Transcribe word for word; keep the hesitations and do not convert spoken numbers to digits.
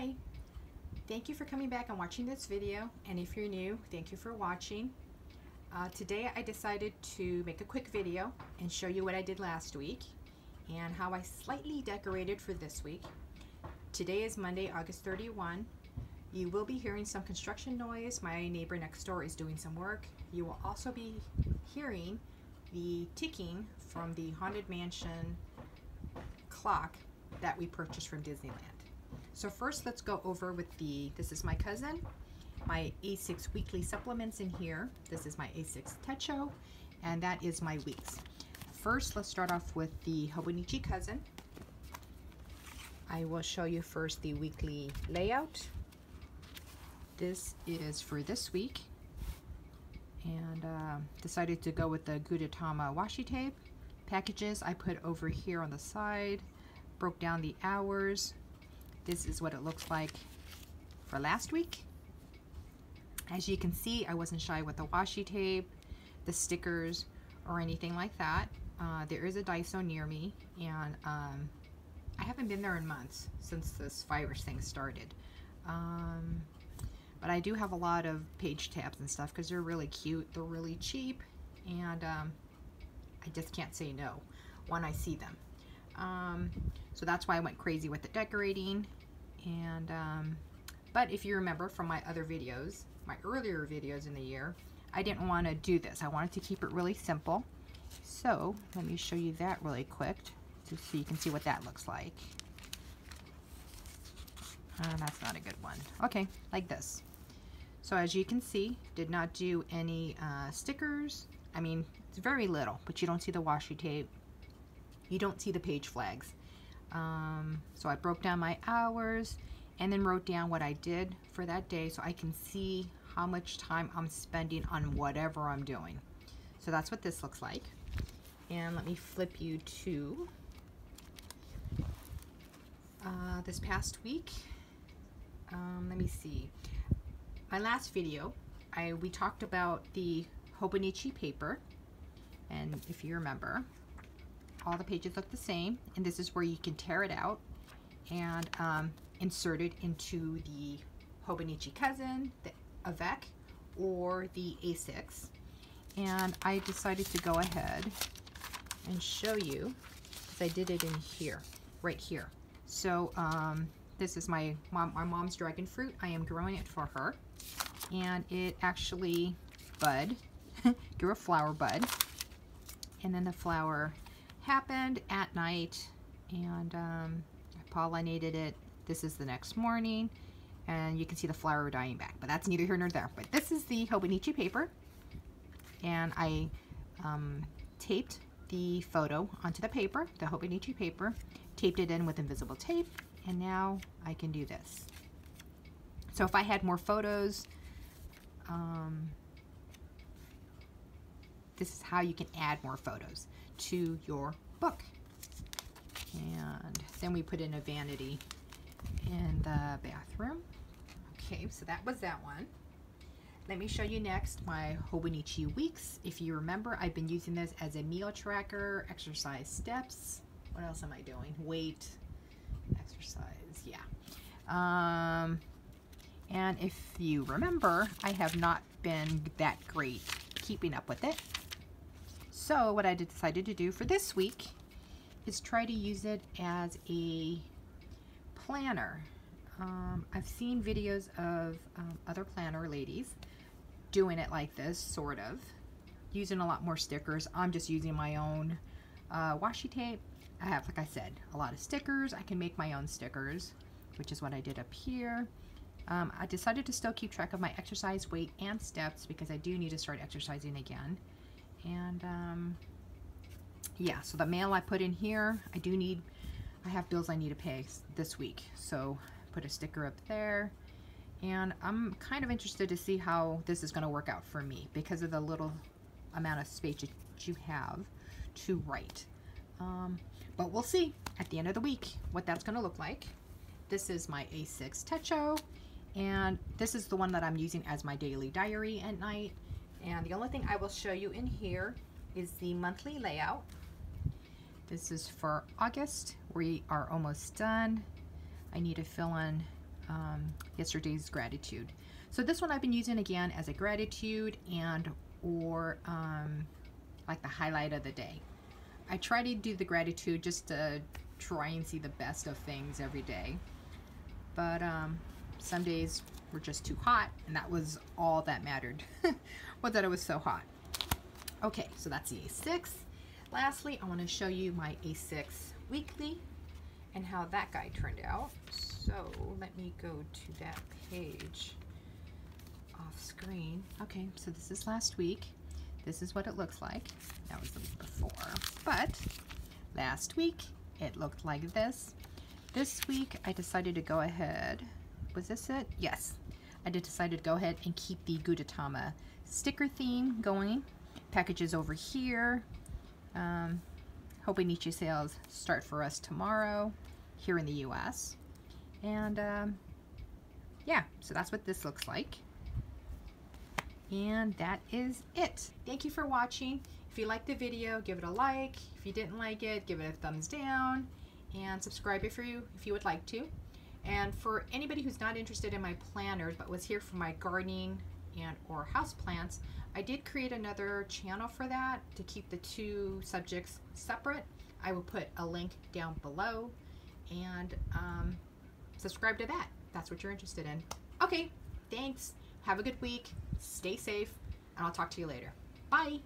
Hi! Thank you for coming back and watching this video, and if you're new, thank you for watching. Uh, today I decided to make a quick video and show you what I did last week and how I slightly decorated for this week. Today is Monday, August thirty-first. You will be hearing some construction noise. My neighbor next door is doing some work. You will also be hearing the ticking from the Haunted Mansion clock that we purchased from Disneyland. So first let's go over with the, this is my cousin, my A six weekly supplements in here. This is my A six Techo, and that is my Weeks. First, let's start off with the Hobonichi Cousin. I will show you first the weekly layout. This is for this week, and uh, decided to go with the Gudetama washi tape. Packages I put over here on the side, broke down the hours. This is what it looks like for last week. As you can see, I wasn't shy with the washi tape, the stickers, or anything like that. Uh, there is a Daiso near me, and um, I haven't been there in months since this virus thing started. Um, But I do have a lot of page tabs and stuff because they're really cute, they're really cheap, and um, I just can't say no when I see them. Um, so that's why I went crazy with the decorating. And um, but if you remember from my other videos, my earlier videos in the year, I didn't want to do this. I wanted to keep it really simple. So let me show you that really quick just so you can see what that looks like. Uh, that's not a good one. Okay, like this. So as you can see, did not do any uh, stickers. I mean, it's very little, but you don't see the washi tape. You don't see the page flags. Um, so I broke down my hours and then wrote down what I did for that day so I can see how much time I'm spending on whatever I'm doing. So that's what this looks like. And let me flip you to uh, this past week. Um, let me see. My last video, I we talked about the Hobonichi paper, and if you remember, all the pages look the same, and this is where you can tear it out and um, insert it into the Hobonichi Cousin, the Avec, or the A six. And I decided to go ahead and show you, because I did it in here, right here. So um, this is my mom, my mom's dragon fruit. I am growing it for her, and it actually bud, grew a flower bud, and then the flower happened at night, and um, I pollinated it. This is the next morning, and you can see the flower dying back, but that's neither here nor there. But this is the Hobonichi paper, and I um, taped the photo onto the paper, the Hobonichi paper, taped it in with invisible tape, and now I can do this. So if I had more photos, um, this is how you can add more photos to your book. And then we put in a vanity in the bathroom. Okay, so that was that one. Let me show you next my Hobonichi Weeks. If you remember, I've been using this as a meal tracker, exercise steps. What else am I doing? Weight. Exercise, yeah. Um, and if you remember, I have not been that great keeping up with it. So what I decided to do for this week is try to use it as a planner. Um, I've seen videos of um, other planner ladies doing it like this, sort of, using a lot more stickers. I'm just using my own uh, washi tape. I have, like I said, a lot of stickers. I can make my own stickers, which is what I did up here. Um, I decided to still keep track of my exercise, weight, and steps because I do need to start exercising again. And um, yeah, so the mail I put in here, I do need, I have bills I need to pay this week. So put a sticker up there. And I'm kind of interested to see how this is gonna work out for me because of the little amount of space that you have to write. Um, but we'll see at the end of the week what that's going to look like. This is my A six Techo, and this is the one that I'm using as my daily diary at night. And the only thing I will show you in here is the monthly layout. This is for August. We are almost done. I need to fill in um, yesterday's gratitude. So this one I've been using again as a gratitude and or um, like the highlight of the day. I try to do the gratitude just to try and see the best of things every day. But um, some days were just too hot, and that was all that mattered. Was that it was so hot. Okay, so that's the A six. Lastly, I want to show you my A six weekly and how that guy turned out. So let me go to that page off screen. Okay, so this is last week. This is what it looks like. That was the week before, but last week it looked like this. This week I decided to go ahead, was this it? Yes, I did decided to go ahead and keep the Gudetama sticker theme going. Packages over here. Um, Hobonichi sales start for us tomorrow here in the U S And um, yeah, so that's what this looks like. And that is it. Thank you for watching. If you liked the video, give it a like. If you didn't like it, give it a thumbs down and subscribe if you if you would like to. And for anybody who's not interested in my planners but was here for my gardening and or house plants, I did create another channel for that to keep the two subjects separate. I will put a link down below and um, subscribe to that. That's what you're interested in. Okay, thanks. Have a good week. Stay safe, and I'll talk to you later. Bye.